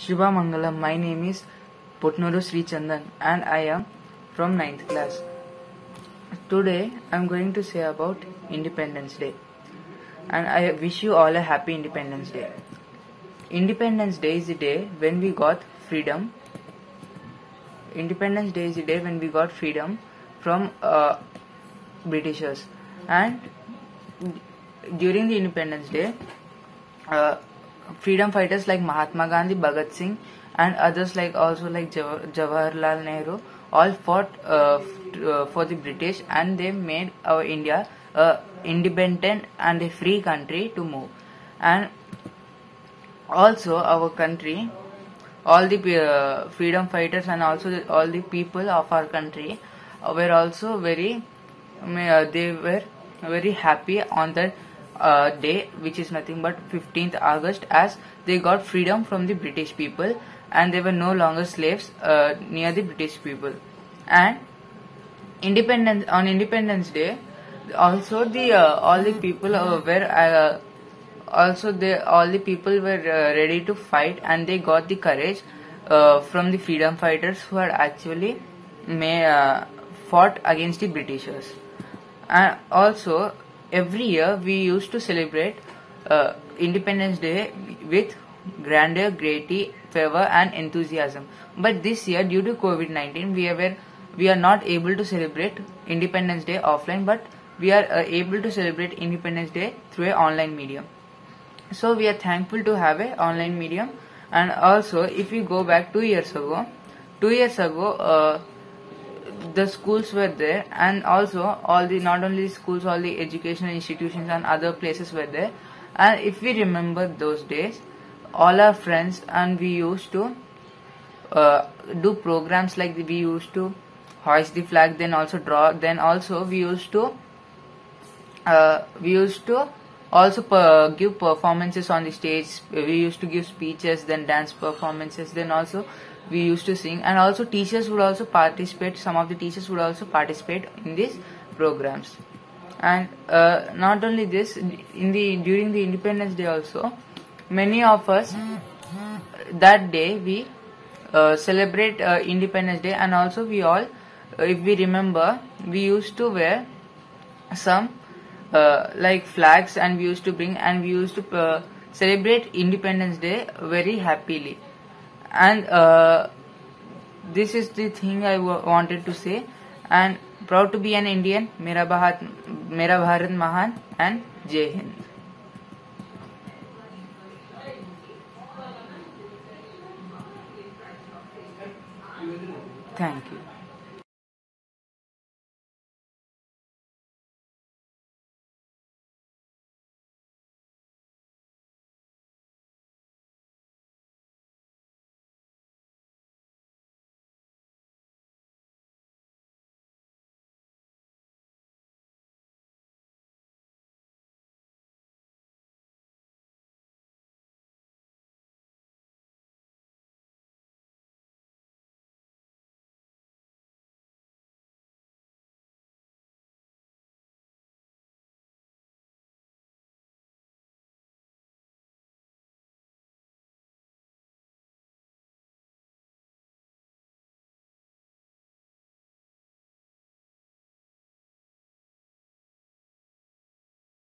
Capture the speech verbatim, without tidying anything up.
Shrubha Mangala, my name is Potnuru Sri Chandan and I am from ninth class. Today I am going to say about Independence Day and I wish you all a happy Independence Day. Independence Day is the day when we got freedom. Independence Day is the day when we got freedom from uh, Britishers, and during the Independence Day uh, freedom fighters like Mahatma Gandhi, Bhagat Singh and others like also like Jawaharlal Nehru all fought uh, uh, for the British, and they made our India a uh, independent and a free country to move. And also our country, all the uh, freedom fighters and also the, all the people of our country were also very uh, they were very happy on that Uh, day, which is nothing but fifteenth August, as they got freedom from the British people and they were no longer slaves uh, near the British people. And independence on Independence Day also the uh, all the people uh, were uh, also they all the people were uh, ready to fight, and they got the courage uh, from the freedom fighters who had actually may uh, fought against the Britishers. And also every year we used to celebrate uh, Independence Day with grandeur, gaiety, fervor and enthusiasm. But this year, due to COVID nineteen, we were we are not able to celebrate Independence Day offline, but we are uh, able to celebrate Independence Day through an online medium. So we are thankful to have a online medium. And also, if we go back two years ago, two years ago. Uh, The schools were there, and also all the not only schools, all the educational institutions and other places were there. And if we remember those days, all our friends and we used to uh, do programs like the, we used to hoist the flag, then also draw, then also we used to uh, we used to also per give performances on the stage. We used to give speeches, then dance performances, then also we used to sing, and also teachers would also participate. Some of the teachers would also participate in these programs. And uh, not only this, in the during the Independence Day also, many of us that day we uh, celebrate uh, Independence Day, and also we all, uh, if we remember, we used to wear some uh, like flags, and we used to bring, and we used to uh, celebrate Independence Day very happily. And uh, this is the thing I wanted to say. And proud to be an Indian. Mera Bharat, Mera Bharat Mahaan, and Jai Hind. Thank you.